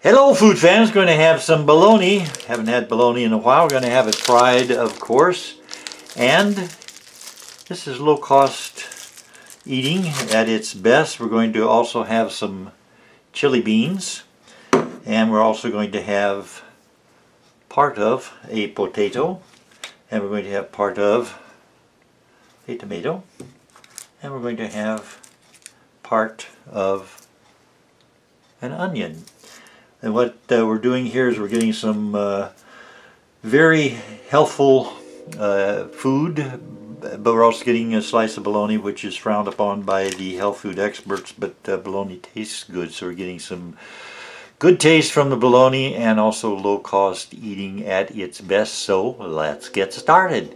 Hello food fans, going to have some bologna. Haven't had bologna in a while. We're going to have it fried, of course. And this is low-cost eating at its best. We're going to also have some chili beans. And we're also going to have part of a potato. And we're going to have part of a tomato. And we're going to have part of an onion. And what we're doing here is we're getting some very healthful food, but we're also getting a slice of bologna, which is frowned upon by the health food experts, but bologna tastes good, so we're getting some good taste from the bologna and also low-cost eating at its best, so let's get started.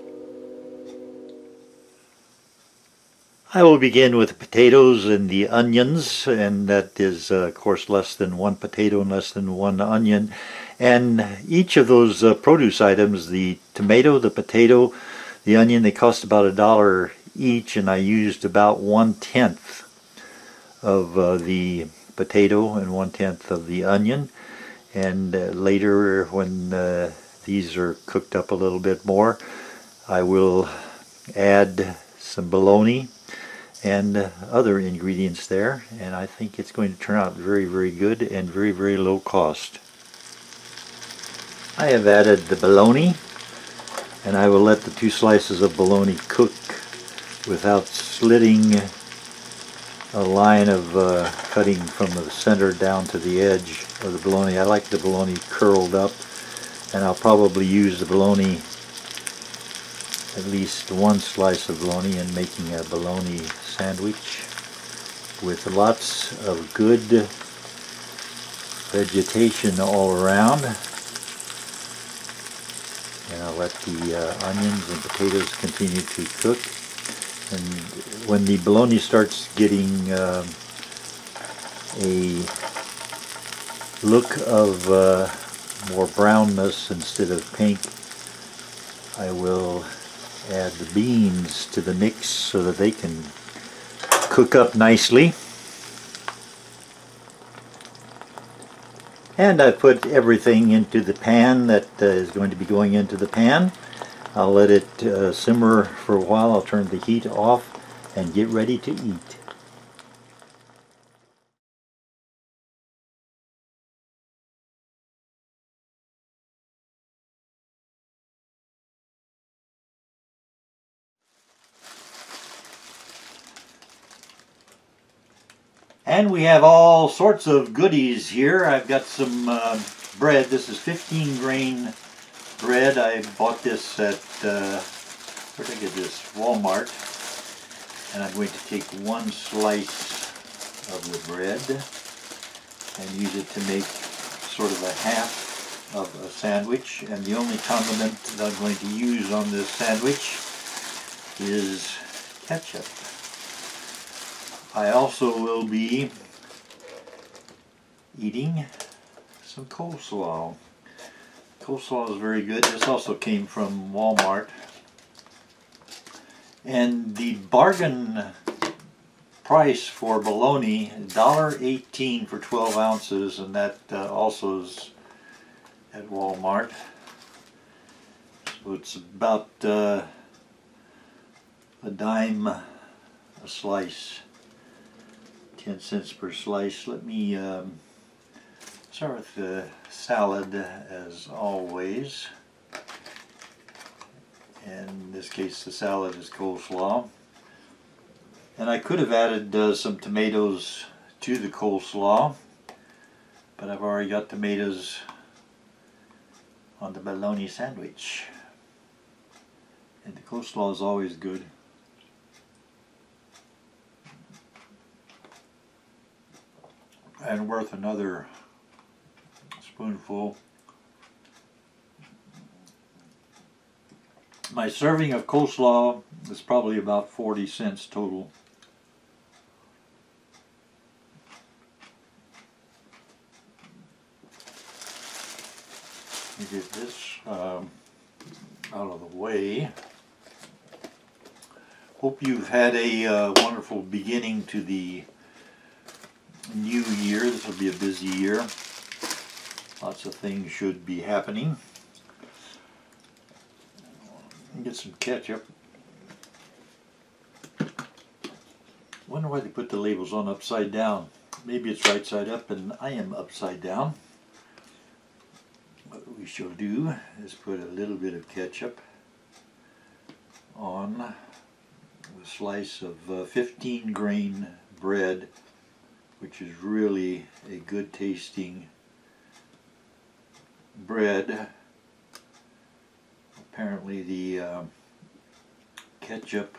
I will begin with the potatoes and the onions, and that is of course less than one potato and less than one onion. And each of those produce items, the tomato, the potato, the onion, they cost about $1 each, and I used about 1/10 of the potato and 1/10 of the onion. And later when these are cooked up a little bit more, I will add some bologna and other ingredients there, and I think it's going to turn out very, very good and very, very low cost. I have added the bologna, and I will let the two slices of bologna cook without slitting a line of cutting from the center down to the edge of the bologna. I like the bologna curled up, and I'll probably use the bologna, at least one slice of bologna, in making a bologna sandwich with lots of good vegetation all around. And I'll let the onions and potatoes continue to cook. And when the bologna starts getting a look of more brownness instead of pink, I will add the beans to the mix so that they can cook up nicely. And I put everything into the pan that is going to be going into the pan. I'll let it simmer for a while. I'll turn the heat off and get ready to eat. And we have all sorts of goodies here. I've got some bread. This is 15 grain bread. I bought this at, where did I get this? Walmart. And I'm going to take one slice of the bread and use it to make sort of a half of a sandwich. And the only condiment that I'm going to use on this sandwich is ketchup. I also will be eating some coleslaw. Coleslaw is very good. This also came from Walmart. And the bargain price for bologna, $1.18 for 12 ounces, and that also is at Walmart. So it's about a dime a slice. 10 cents per slice. Let me start with the salad as always. And in this case the salad is coleslaw. And I could have added some tomatoes to the coleslaw, but I've already got tomatoes on the bologna sandwich. And the coleslaw is always good. And worth another spoonful. My serving of coleslaw is probably about 40 cents total. Let me get this out of the way. Hope you've had a wonderful beginning to the new year. This will be a busy year. Lots of things should be happening. Get some ketchup. Wonder why they put the labels on upside down. Maybe it's right side up and I am upside down. What we shall do is put a little bit of ketchup on a slice of 15 grain bread, which is really a good tasting bread. Apparently the ketchup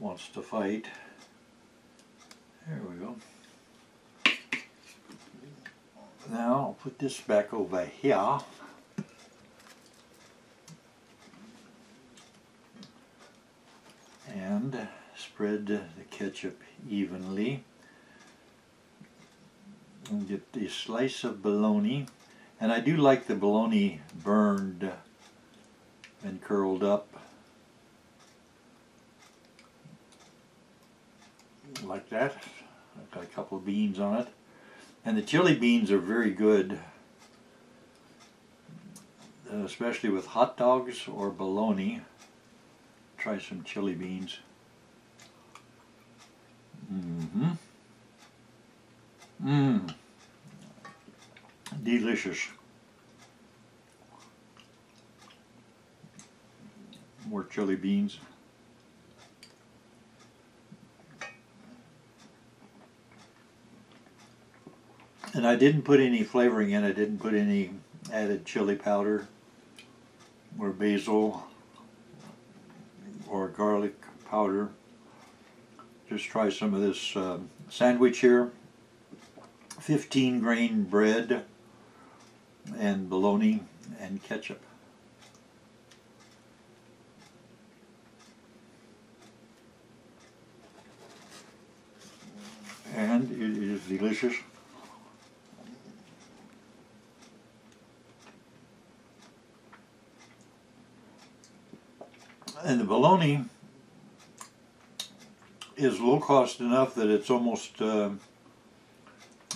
wants to fight. There we go. Now I'll put this back over here. And spread the ketchup evenly. And get a slice of bologna. And I do like the bologna burned and curled up. Like that. I've got a couple of beans on it. And the chili beans are very good, especially with hot dogs or bologna. Try some chili beans. Delicious. More chili beans. And I didn't put any flavoring in. I didn't put any added chili powder or basil or garlic powder. Just try some of this sandwich here. 15 grain bread and bologna and ketchup. And it is delicious. And the bologna is low cost enough that it's almost a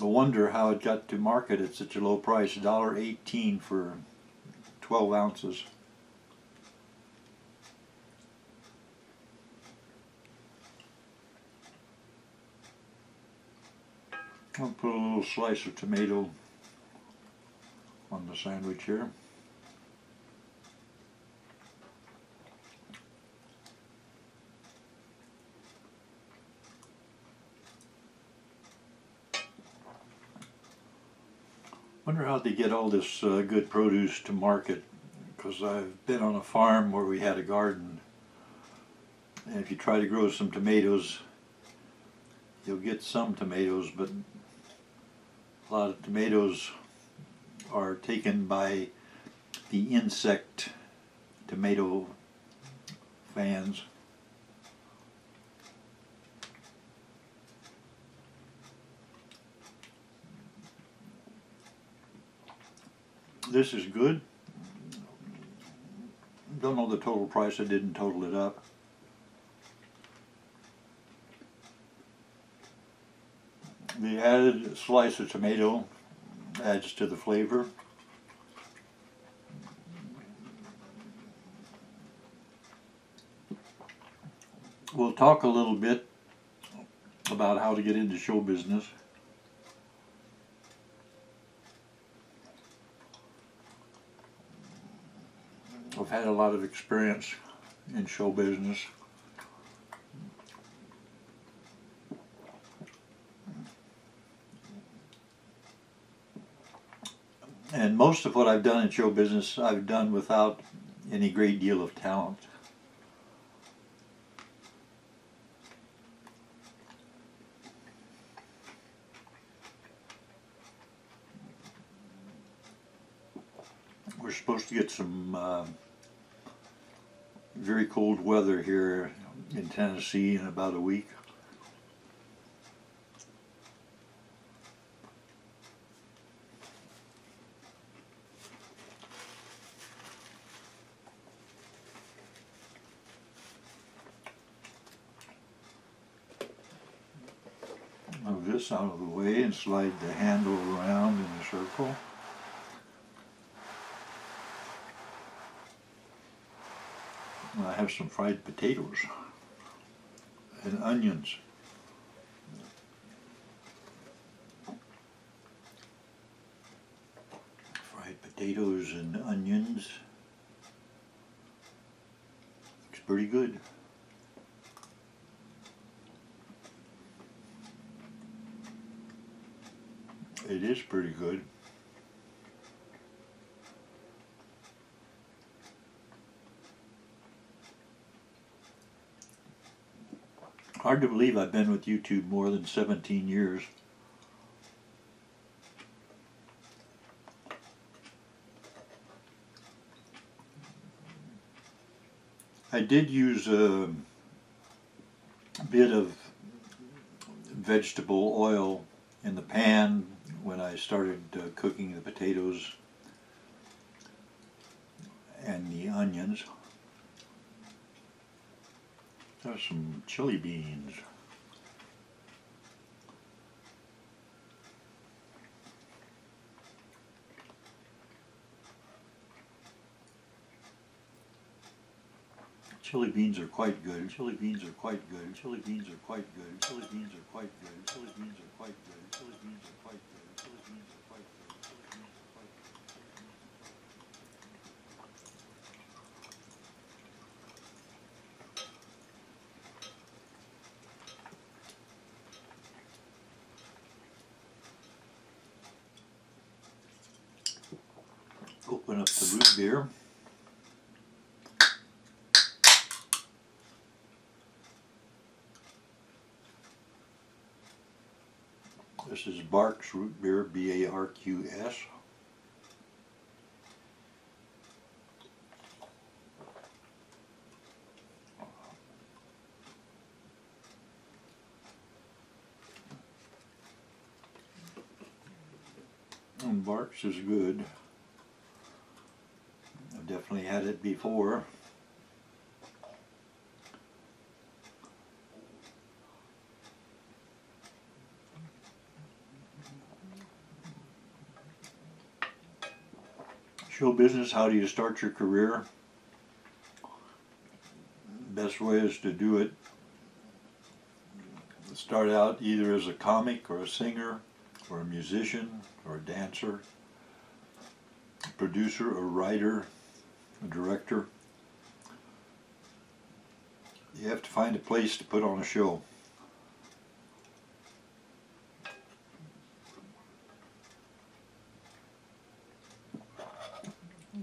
wonder how it got to market at such a low price, $1.18 for 12 ounces. I'll put a little slice of tomato on the sandwich here. Wonder how they get all this good produce to market, because I've been on a farm where we had a garden, and if you try to grow some tomatoes, you'll get some tomatoes, but a lot of tomatoes are taken by the insect tomato fans. This is good. Don't know the total price, I didn't total it up. The added slice of tomato adds to the flavor. We'll talk a little bit about how to get into show business. I've had a lot of experience in show business. And most of what I've done in show business, I've done without any great deal of talent. We're supposed to get some very cold weather here in Tennessee in about a week. Move this out of the way and slide the handle around in a circle. have some fried potatoes and onions. Fried potatoes and onions. Looks pretty good. It is pretty good. Hard to believe I've been with YouTube more than 17 years. I did use a bit of vegetable oil in the pan when I started cooking the potatoes and the onions. There's some chili beans. Chili beans are quite good. Chili beans are quite good. Chili beans are quite good. Chili beans are quite good. Chili beans are quite good. Chili beans are quite good. Chili beans are quite good. Chili beans are quite good. Open up the root beer. This is Barq's root beer, B-A-R-Q-S. And Barq's is good. I've definitely had it before. Show business, how do you start your career? Best way is to do it. Start out either as a comic or a singer or a musician or a dancer, a producer, a writer, a director. You have to find a place to put on a show.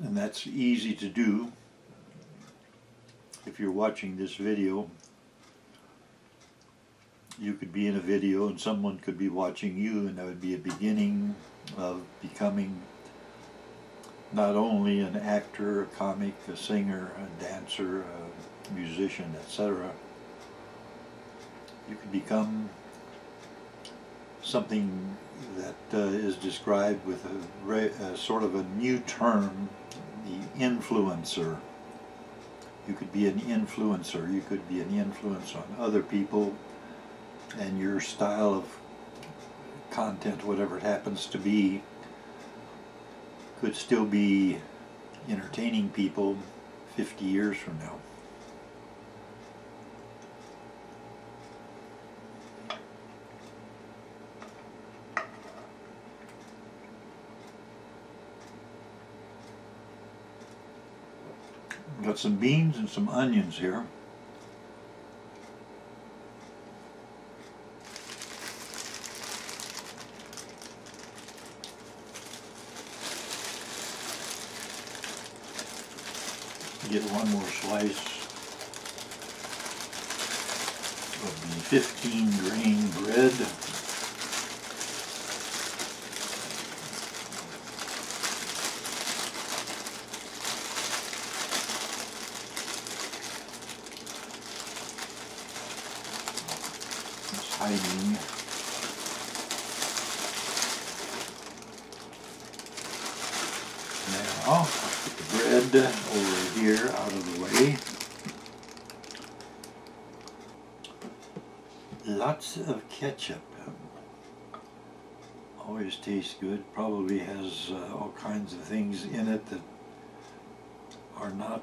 And that's easy to do if you're watching this video. You could be in a video and someone could be watching you, and that would be a beginning of becoming not only an actor, a comic, a singer, a dancer, a musician, etc. You could become something that is described with a sort of a new term, the influencer. You could be an influencer. You could be an influence on other people, and your style of content, whatever it happens to be, could still be entertaining people 50 years from now. Got some beans and some onions here. Get one more slice of the 15 grain bread. Hiding. Now, put the bread over here out of the way. Lots of ketchup. Always tastes good. Probably has all kinds of things in it that are not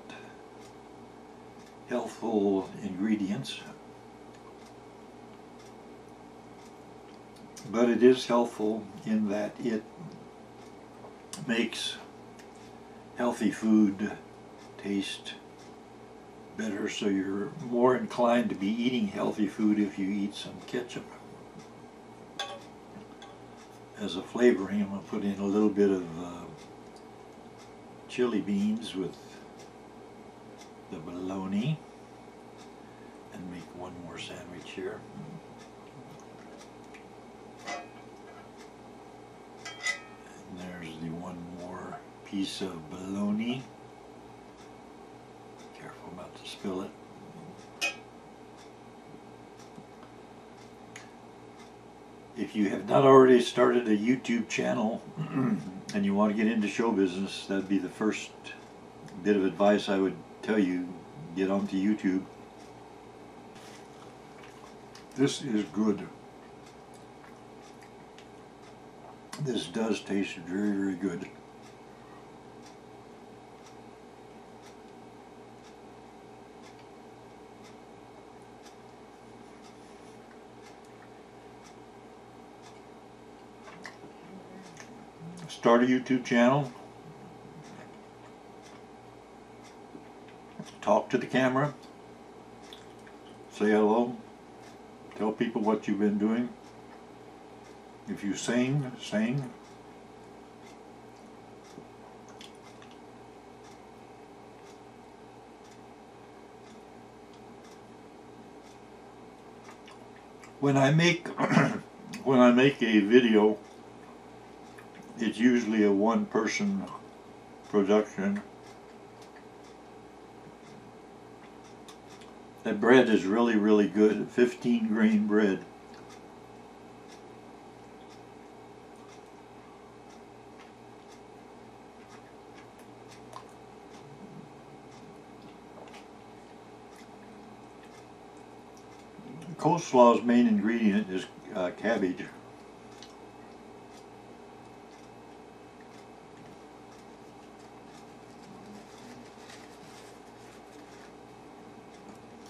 healthful ingredients, but it is healthful in that it makes healthy food taste better, so you're more inclined to be eating healthy food if you eat some ketchup. As a flavoring, I'm going to put in a little bit of chili beans with the bologna and make one more sandwich here. And there's the one more piece of bologna. Careful not to spill it. If you have not already started a YouTube channel and you want to get into show business, that'd be the first bit of advice I would tell you. Get onto YouTube. This is good. This does taste very, very good. Start a YouTube channel, talk to the camera, say hello, tell people what you've been doing. If you sing, sing. When I make a video, it's usually a one-person production. That bread is really, really good. 15-grain bread. Coleslaw's main ingredient is cabbage.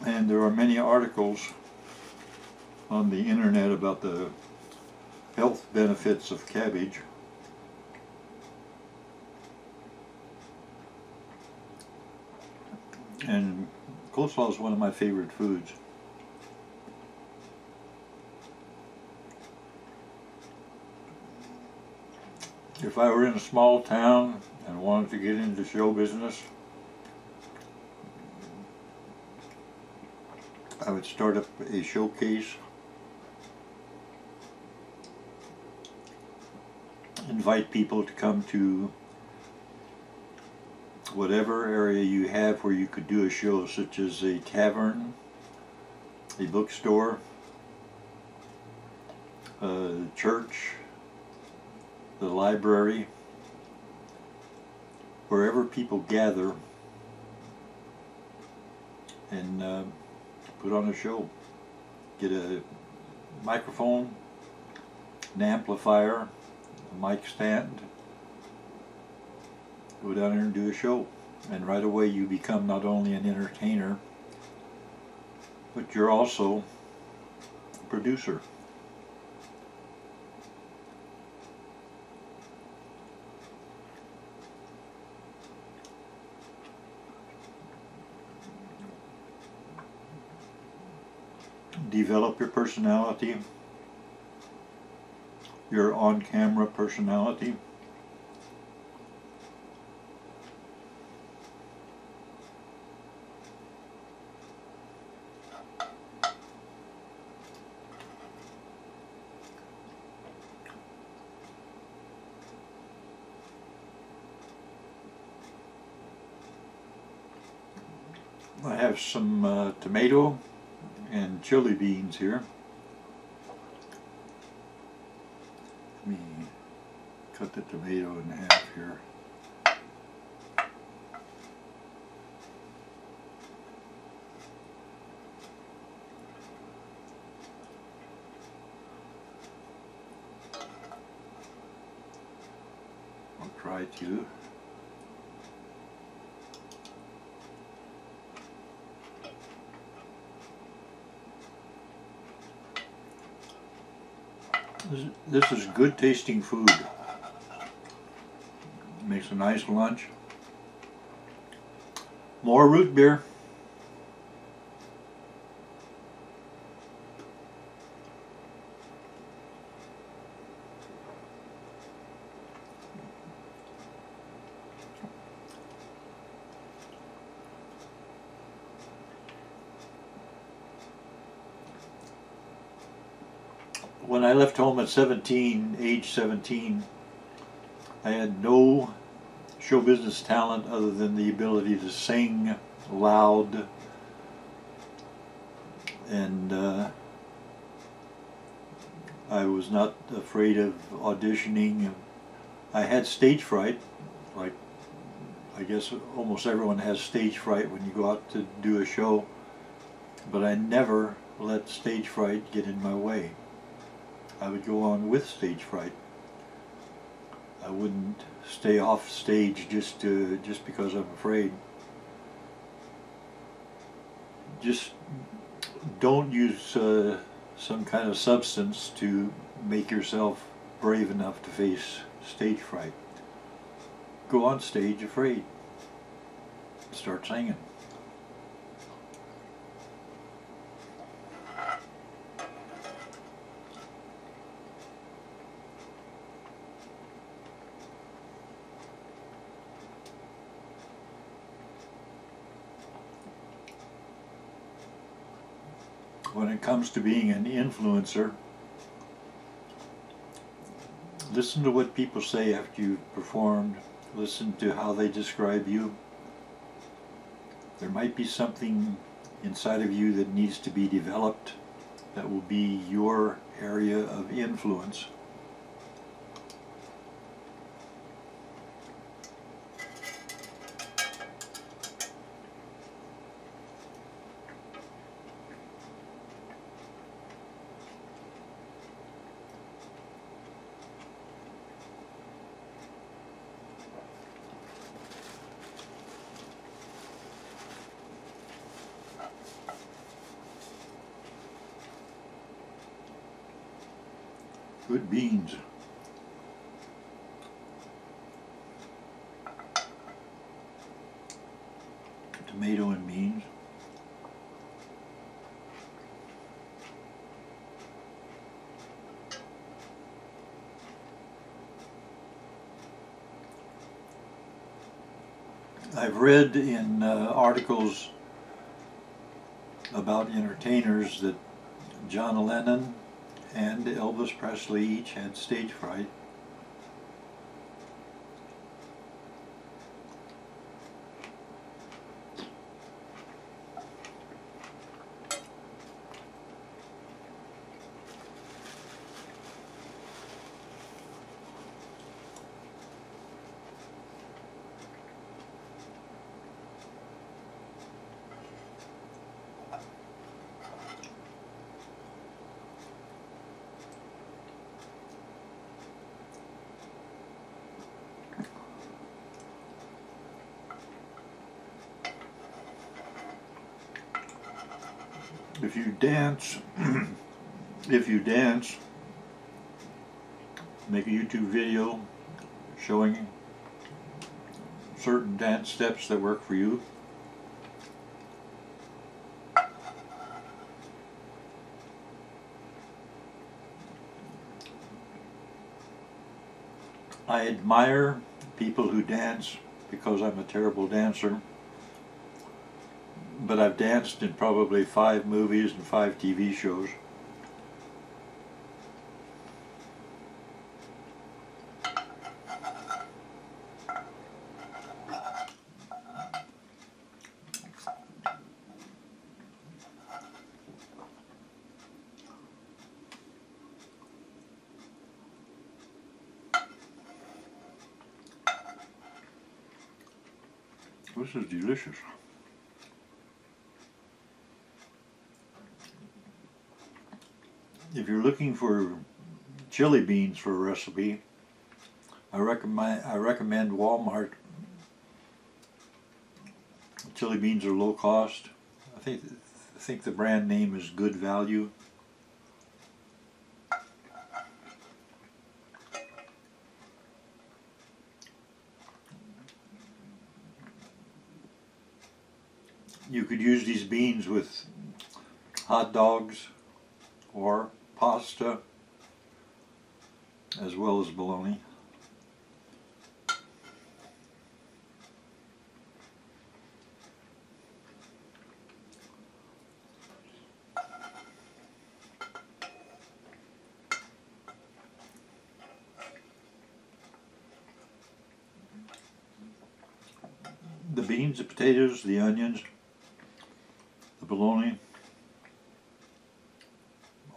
And there are many articles on the internet about the health benefits of cabbage. And coleslaw is one of my favorite foods. If I were in a small town and wanted to get into show business, I would start up a showcase, invite people to come to whatever area you have where you could do a show, such as a tavern, a bookstore, the church, the library, wherever people gather, and put on a show. Get a microphone, an amplifier, a mic stand, go down there and do a show, and right away you become not only an entertainer, but you're also a producer. Develop your personality, your on-camera personality. I have some tomato and chili beans here. Let me cut the tomato in half here. I'll try to. This is good tasting food. Makes a nice lunch. More root beer. When I left home at age 17, I had no show business talent other than the ability to sing loud and I was not afraid of auditioning. I had stage fright, like I guess almost everyone has stage fright when you go out to do a show, but I never let stage fright get in my way. I would go on with stage fright. I wouldn't stay off stage just because I'm afraid. Just don't use some kind of substance to make yourself brave enough to face stage fright. Go on stage afraid. Start singing. When it comes to being an influencer, listen to what people say after you've performed. Listen to how they describe you. There might be something inside of you that needs to be developed that will be your area of influence. Good beans. Tomato and beans. I've read in articles about entertainers that John Lennon and Elvis Presley each had stage fright. If you dance, make a YouTube video showing certain dance steps that work for you. I admire people who dance because I'm a terrible dancer. But I've danced in probably 5 movies and 5 TV shows. This is delicious. If you're looking for chili beans for a recipe, I recommend Walmart. Chili beans are low cost. I think the brand name is Good Value. You could use these beans with hot dogs or pasta, as well as bologna. The beans, the potatoes, the onions, the bologna,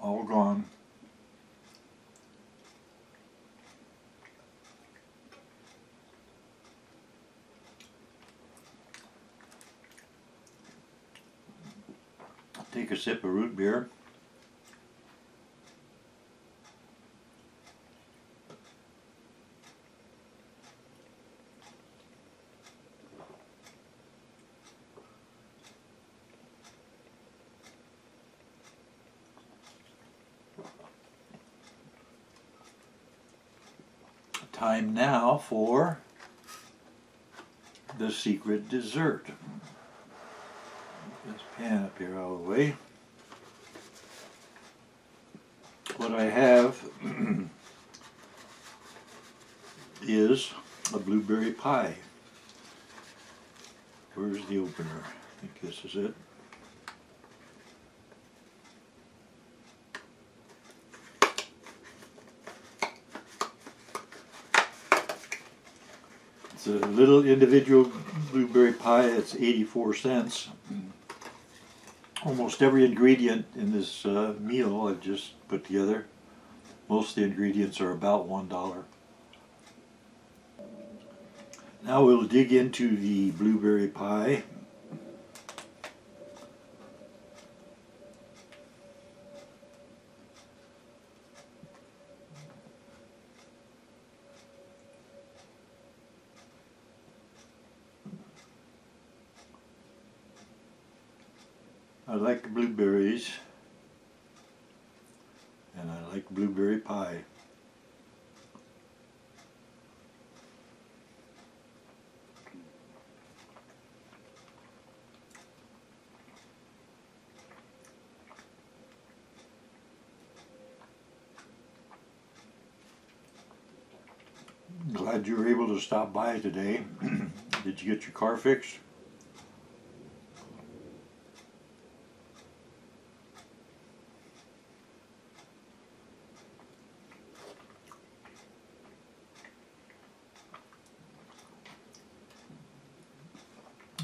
all gone. Take a sip of root beer. Time now for the secret dessert. Get this pan up here all the way. What I have is a blueberry pie. Where's the opener? I think this is it. It's a little individual blueberry pie. It's 84 cents. Almost every ingredient in this meal I've just put together, most of the ingredients are about $1. Now we'll dig into the blueberry pie. I like blueberries, and I like blueberry pie. Glad you were able to stop by today. Did you get your car fixed?